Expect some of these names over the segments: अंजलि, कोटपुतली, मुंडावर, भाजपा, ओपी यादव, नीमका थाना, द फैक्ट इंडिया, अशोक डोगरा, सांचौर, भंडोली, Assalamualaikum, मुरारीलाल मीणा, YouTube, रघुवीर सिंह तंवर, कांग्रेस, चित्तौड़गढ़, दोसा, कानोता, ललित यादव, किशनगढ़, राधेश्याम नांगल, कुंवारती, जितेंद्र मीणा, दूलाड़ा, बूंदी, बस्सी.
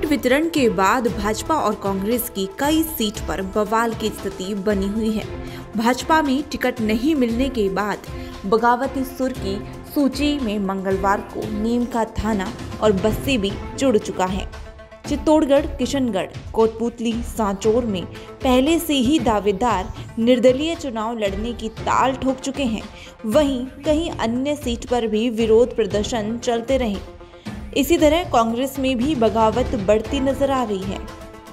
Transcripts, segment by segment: Ticket वितरण के बाद भाजपा और कांग्रेस की कई सीट पर बवाल की स्थिति बनी हुई है। भाजपा में टिकट नहीं मिलने के बाद बगावती सुर की सूची में मंगलवार को नीमका थाना और बस्सी भी जुड़ चुका है। चित्तौड़गढ़, किशनगढ़, कोटपुतली, सांचौर में पहले से ही दावेदार निर्दलीय चुनाव लड़ने की ताल ठोक चुके हैं, वहीं कहीं अन्य सीट पर भी विरोध प्रदर्शन चलते रहे। इसी तरह कांग्रेस में भी बगावत बढ़ती नजर आ रही है।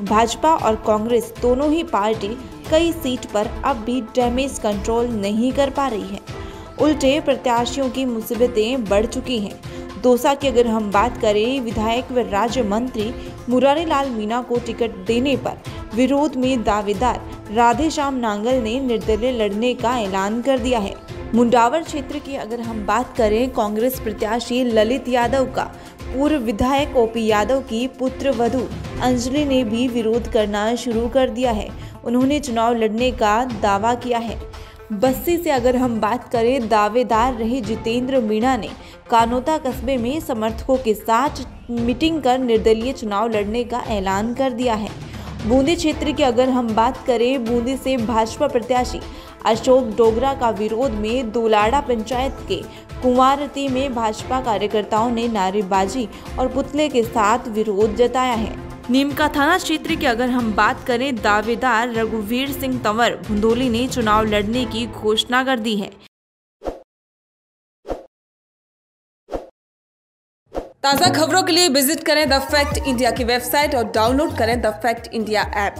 भाजपा और कांग्रेस दोनों ही पार्टी कई सीट पर अब भी डैमेज कंट्रोल नहीं कर पा रही है, उल्टे प्रत्याशियों की मुसीबतें बढ़ चुकी हैं। दोसा की अगर हम बात करें, विधायक व राज्य मंत्री मुरारीलाल मीणा को टिकट देने पर विरोध में दावेदार राधेश्याम नांगल ने निर्दलीय लड़ने का ऐलान कर दिया है। मुंडावर क्षेत्र की अगर हम बात करें, कांग्रेस प्रत्याशी ललित यादव का पूर्व विधायक ओपी यादव की पुत्रवधू अंजलि ने भी विरोध करना शुरू कर दिया है। उन्होंने चुनाव लड़ने का दावा किया है। बस्सी से अगर हम बात करें, दावेदार रहे जितेंद्र मीणा ने कानोता कस्बे में समर्थकों के साथ मीटिंग कर निर्दलीय चुनाव लड़ने का ऐलान कर दिया है। बूंदी क्षेत्र की अगर हम बात करें, बूंदी से भाजपा प्रत्याशी अशोक डोगरा का विरोध में दूलाड़ा पंचायत के कुंवारती में भाजपा कार्यकर्ताओं ने नारेबाजी और पुतले के साथ विरोध जताया है। नीमका थाना क्षेत्र की अगर हम बात करें, दावेदार रघुवीर सिंह तंवर भंडोली ने चुनाव लड़ने की घोषणा कर दी है। ताज़ा खबरों के लिए विजिट करें द फैक्ट इंडिया की वेबसाइट और डाउनलोड करें द फैक्ट इंडिया ऐप।